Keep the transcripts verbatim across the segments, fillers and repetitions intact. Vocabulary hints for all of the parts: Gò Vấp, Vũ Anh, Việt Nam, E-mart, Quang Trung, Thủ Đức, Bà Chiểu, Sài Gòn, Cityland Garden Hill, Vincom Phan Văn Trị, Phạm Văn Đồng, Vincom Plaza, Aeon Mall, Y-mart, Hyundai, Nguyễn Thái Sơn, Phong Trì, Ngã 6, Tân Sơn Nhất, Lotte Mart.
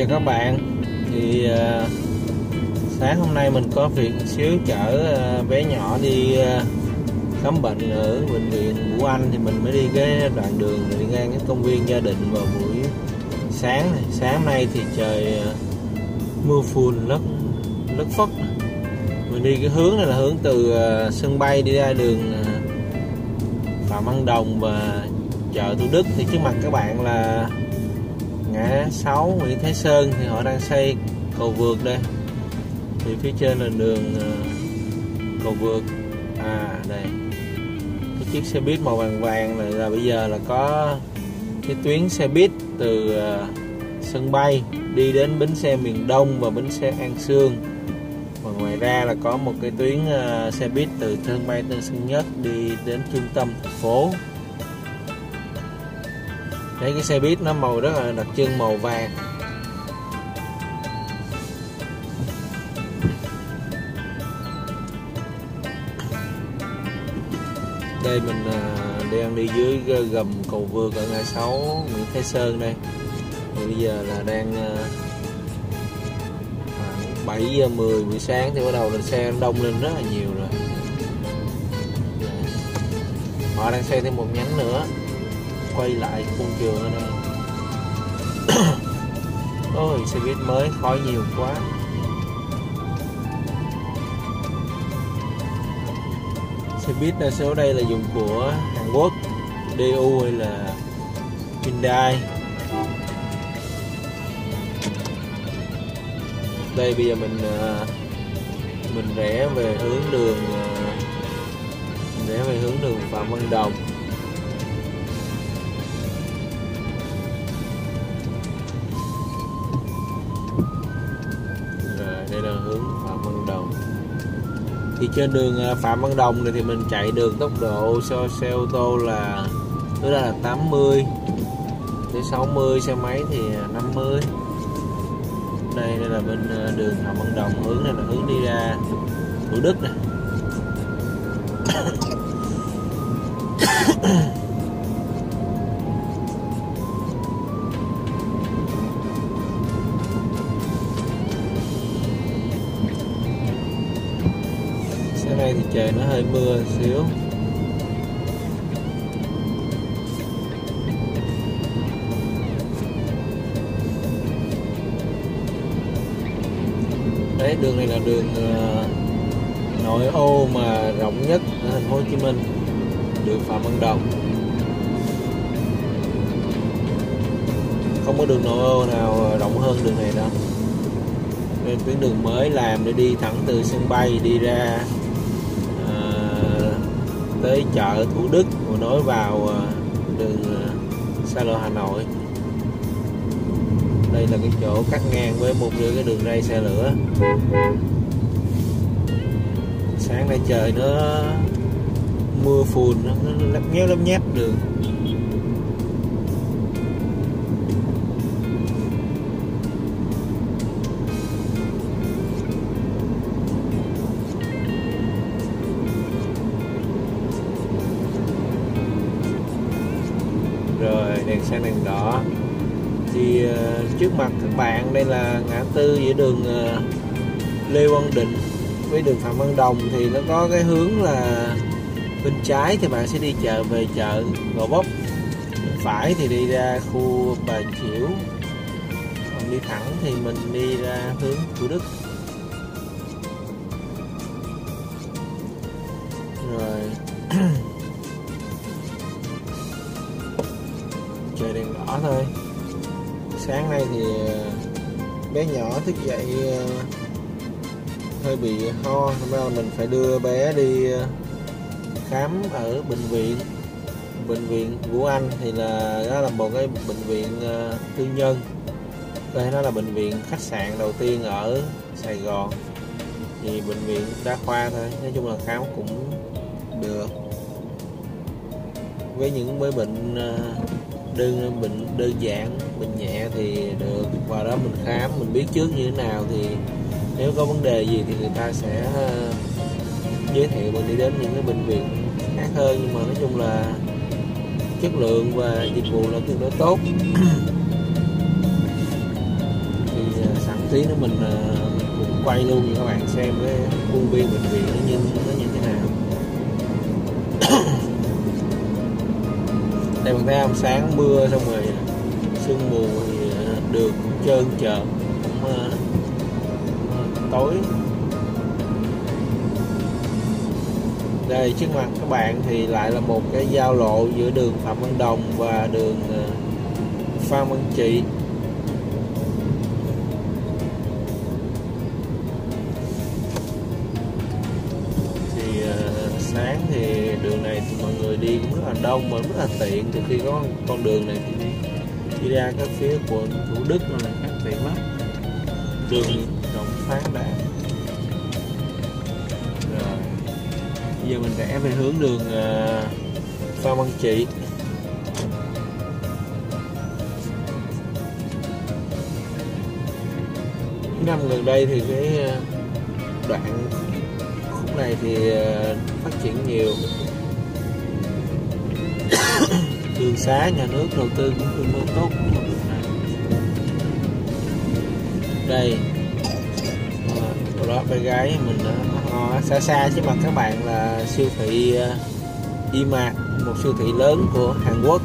chào các bạn. Thì à, sáng hôm nay mình có việc một xíu, chở à, bé nhỏ đi à, khám bệnh ở bệnh viện Vũ Anh, thì mình mới đi cái đoạn đường đi ngang cái công viên gia đình vào buổi sáng này. Sáng nay thì trời à, mưa phùn lất lất phất. Mình đi cái hướng này là hướng từ à, sân bay đi ra đường à, Phạm Văn Đồng và chợ Thủ Đức. Thì trước mặt các bạn là ngã sáu Nguyễn Thái Sơn, thì họ đang xây cầu vượt đây. Thì phía trên là đường cầu vượt. À đây, cái chiếc xe buýt màu vàng vàng này là bây giờ là có cái tuyến xe buýt từ sân bay đi đến bến xe miền Đông và bến xe An Sương. Và ngoài ra là có một cái tuyến xe buýt từ sân bay Tân Sơn Nhất đi đến trung tâm thành phố. Đấy, cái xe buýt nó màu rất là đặc trưng màu vàng. Đây mình đang đi dưới gầm cầu vượt ở ngã sáu Nguyễn Thái Sơn đây. Bây giờ là đang khoảng bảy giờ mười buổi sáng thì bắt đầu lên xe đông lên rất là nhiều rồi. Họ đang xây thêm một nhánh nữa, quay lại cung trường ở đây. Ôi xe buýt mới khói nhiều quá. Xe buýt đa số đây là dùng của Hàn Quốc, đê u hay là Hyundai. Đây bây giờ mình mình rẽ về hướng đường rẽ về hướng đường Phạm Văn Đồng. Thì trên đường Phạm Văn Đồng này thì mình chạy đường tốc độ xe, xe ô tô là tối đa là tám mươi tới sáu mươi, xe máy thì năm mươi. Đây, đây là bên đường Phạm Văn Đồng, hướng này là hướng đi ra Thủ Đức nè. Thì trời nó hơi mưa xíu. Đấy, đường này là đường uh, nội ô mà rộng nhất ở thành phố Hồ Chí Minh, đường Phạm Văn Đồng. Không có đường nội ô nào rộng hơn đường này đâu. Nên tuyến đường mới làm để đi thẳng từ sân bay đi ra tới chợ Thủ Đức và nối vào đường xa lộ Hà Nội. Đây là cái chỗ cắt ngang với một nửa cái đường ray xe lửa. Sáng nay trời nó mưa phùn, nó lấp nhéo lấp nháp đường. Đèn xanh đèn đỏ. Thì uh, trước mặt các bạn đây là ngã tư giữa đường uh, Lê Văn Định với đường Phạm Văn Đồng. Thì nó có cái hướng là bên trái thì bạn sẽ đi chợ về chợ Gò Vấp, bên phải thì đi ra khu Bà Chiểu, còn đi thẳng thì mình đi ra hướng Thủ Đức. Rồi trời đèn đỏ thôi. Sáng nay thì bé nhỏ thức dậy hơi bị ho, hôm nay mình phải đưa bé đi khám ở bệnh viện bệnh viện Vũ Anh. Thì là đó là một cái bệnh viện tư nhân, đây nó là bệnh viện khách sạn đầu tiên ở Sài Gòn, thì bệnh viện đa khoa thôi. Nói chung là khám cũng được với những với bệnh đơn bệnh đơn giản, bệnh nhẹ thì được vào đó mình khám, mình biết trước như thế nào, thì nếu có vấn đề gì thì người ta sẽ giới thiệu mình đi đến những cái bệnh viện khác hơn. Nhưng mà nói chung là chất lượng và dịch vụ là tương đối tốt. tí nữa mình, mình cũng quay luôn cho các bạn xem cái khuôn viên bệnh viện nó như nó như thế nào. Đây bạn thấy không, sáng mưa xong rồi sương mù thì đường cũng trơn trợn, cũng uh, tối. Đây trước mặt các bạn thì lại là một cái giao lộ giữa đường Phạm Văn Đồng và đường Phan Văn Trị. Thì uh, sáng thì đường này thì mọi người đi cũng rất là đông mà rất là tiện. Từ khi có con đường này thì đi ra các phía quận Thủ Đức là các tiện lắm, đường rộng thoáng đãng. Rồi bây giờ mình rẽ về hướng đường uh, Phan Văn Trị. Những năm gần đây thì cái đoạn khúc này thì uh, phát triển nhiều. Đường xá nhà nước đầu tư cũng tương đối tốt. Đây hồi đó bé gái mình uh, xa xa trước mặt các bạn là siêu thị uh, Y-mart, một siêu thị lớn của Hàn Quốc.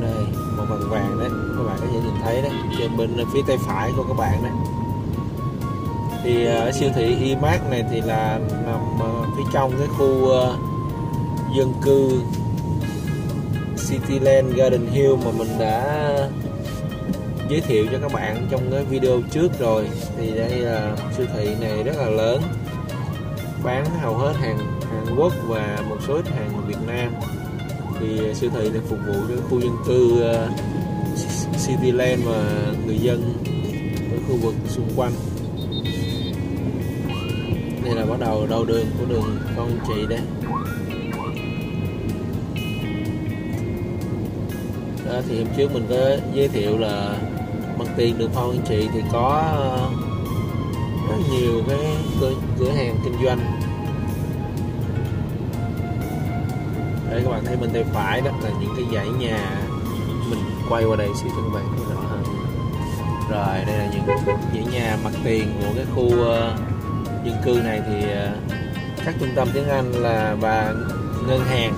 Đây màu vàng vàng đấy, các bạn có thể nhìn thấy đấy, trên bên phía tay phải của các bạn đấy. Thì uh, siêu thị Y-mart này thì là nằm uh, phía trong cái khu uh, dân cư Cityland Garden Hill mà mình đã giới thiệu cho các bạn trong cái video trước rồi. Thì đây là siêu thị này rất là lớn, bán hầu hết hàng Hàn Quốc và một số ít hàng Việt Nam. Thì siêu thị này phục vụ cho khu dân cư Cityland và người dân ở khu vực xung quanh. Đây là bắt đầu đầu đường của đường Phong Trì đấy. Đó, thì hôm trước mình có giới thiệu là mặt tiền đường Phan Văn Trị thì có rất nhiều cái cửa, cửa hàng kinh doanh. Đây các bạn thấy bên tay phải đó là những cái dãy nhà, mình quay qua đây xíu cho các bạn thấy rõ hơn. Rồi đây là những dãy nhà mặt tiền của cái khu uh, dân cư này. Thì uh, các trung tâm tiếng Anh là và ngân hàng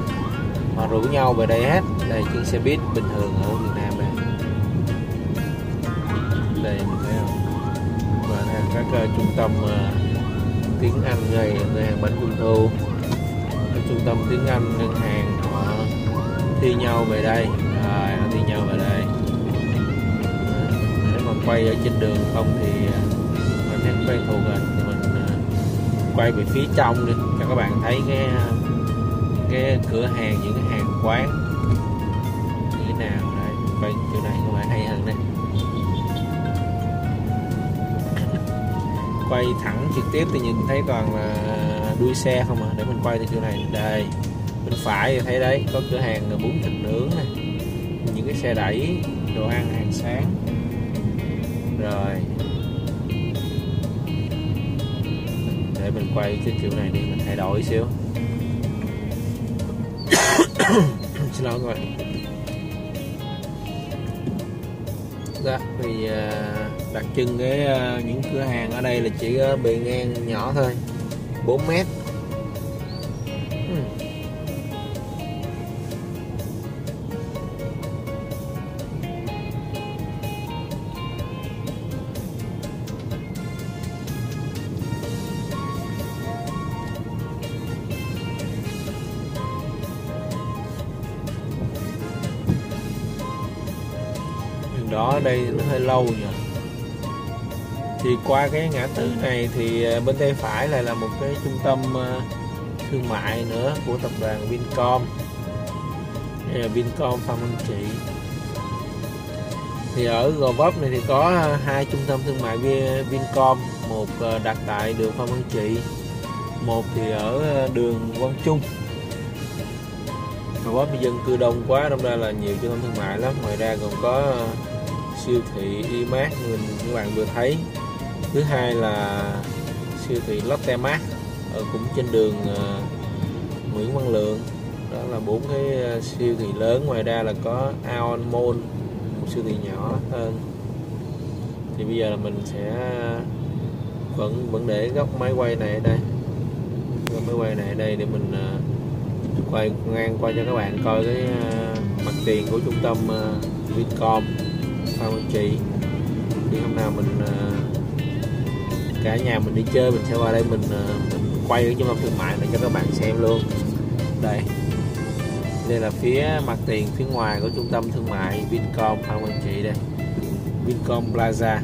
họ rủ nhau về đây hết. Đây chuyến xe buýt bình thường ở Việt Nam này. Đây mình thấy không? Và các uh, trung tâm uh, tiếng Anh này, ngân hàng bánh trung thu, các trung tâm tiếng Anh, ngân hàng họ thi nhau về đây. Rồi họ thi nhau về đây. Nếu mà quay ở trên đường không thì uh, mình thấy quen thuộc rồi. Thì mình uh, quay về phía trong đi cho các bạn thấy cái uh, cái cửa hàng, những cái hàng quán như thế nào. Đây quay chỗ này các bạn hay hơn đây, quay thẳng trực tiếp thì nhìn thấy toàn là đuôi xe không à. Để mình quay từ chỗ này. Đây bên phải thì thấy đấy, có cửa hàng bún thịt nướng này, những cái xe đẩy, đồ ăn hàng sáng. Rồi để mình quay trên kiểu này đi, mình thay đổi xíu. Xin lỗi các bạn. Đó, thì đặc trưng cái những cửa hàng ở đây là chỉ có bề ngang nhỏ thôi, bốn mét. Đó ở đây nó hơi lâu nhỉ. Thì qua cái ngã tư này thì bên tay phải lại là một cái trung tâm thương mại nữa của tập đoàn Vincom. Đây là Vincom Phan Văn Trị. Thì ở Gò Vấp này thì có hai trung tâm thương mại Vincom, một đặt tại đường Phan Văn Trị, một thì ở đường Quang Trung. Gò Vấp dân cư đông quá, đông ra là nhiều trung tâm thương mại lắm. Ngoài ra còn có siêu thị E-mart như các bạn vừa thấy. Thứ hai là siêu thị Lotte Mart ở cũng trên đường uh, Nguyễn Văn Lượng. Đó là bốn cái uh, siêu thị lớn. Ngoài ra là có Aeon Mall, một siêu thị nhỏ hơn. Thì bây giờ là mình sẽ vẫn vẫn để góc máy quay này ở đây, góc máy quay này ở đây để mình quay ngang qua cho các bạn coi cái mặt tiền của trung tâm Vincom Phan Văn Trị. Thì hôm nào mình cả nhà mình đi chơi mình sẽ qua đây mình, mình quay ở trung tâm thương mại này cho các bạn xem luôn. Đây, đây là phía mặt tiền phía ngoài của trung tâm thương mại Vincom Phan Văn Trị đây, Vincom Plaza.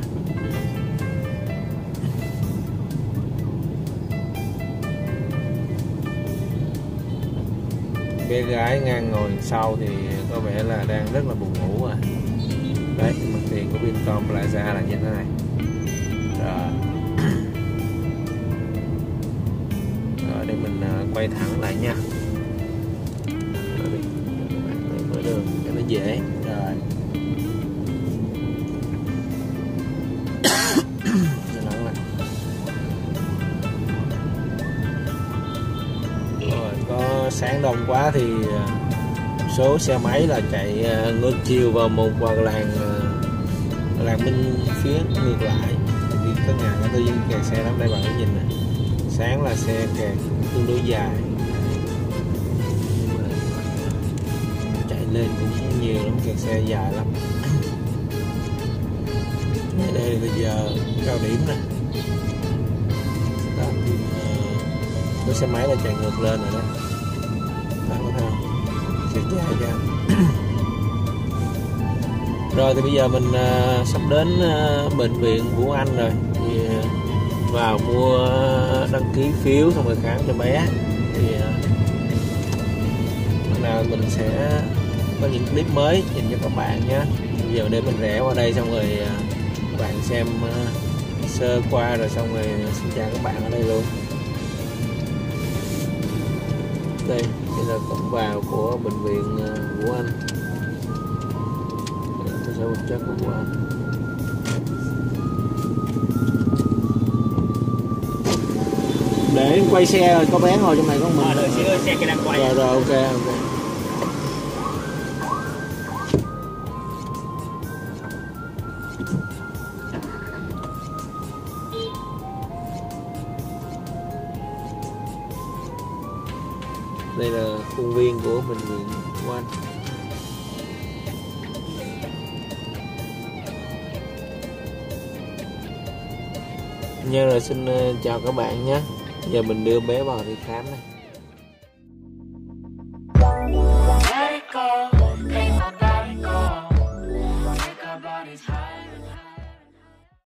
Bé gái ngang ngồi sau thì có vẻ là đang rất là buồn ngủ à. Đấy, mặt tiền của Vincom Plaza là như thế này. Rồi, rồi để mình quay thẳng lại nha. Mở đường cho nó dễ. Rồi, sáng đông quá thì số xe máy là chạy ngược chiều vào một vào làng làng bên phía ngược lại. Thì có ngày là tôi kẹt xe lắm. Đây bạn có nhìn nè, sáng là xe kẹt tương đối dài, chạy lên cũng nhiều lắm, kẹt xe dài lắm. Đây là giờ cao điểm nè, có xe máy là chạy ngược lên rồi đó. Rồi thì bây giờ mình uh, sắp đến uh, bệnh viện Vũ Anh rồi, thì uh, vào mua uh, đăng ký phiếu xong rồi khám cho bé. Thì hôm uh, nào mình sẽ có những clip mới nhìn cho các bạn nhé. Bây giờ để mình rẽ qua đây xong rồi uh, các bạn xem uh, sơ qua rồi xong rồi xin chào các bạn ở đây luôn. Đây, đây là cổng vào của bệnh viện Vũ Anh, cơ sở vật chất của Vũ Anh. Để quay xe rồi, có bé ngồi trong này con mình. À, đợi xíu xe kia đang quay. Rồi rồi, ok ok. Đây là khuôn viên của bệnh viện Vũ Anh. Nha, rồi xin chào các bạn nhé. Giờ mình đưa bé vào đi khám này.